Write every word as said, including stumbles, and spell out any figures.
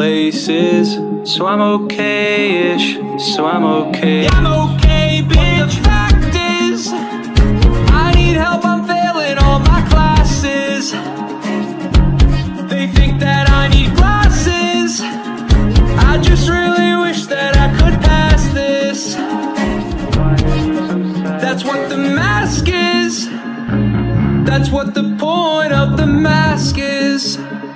places. So I'm okay-ish, so I'm okay. Yeah, I'm okay, bitch. But the fact is, I need help, I'm failing all my classes. They think that I need glasses. I just really wish that I could pass this. That's what the mask is. That's what the point of the mask is.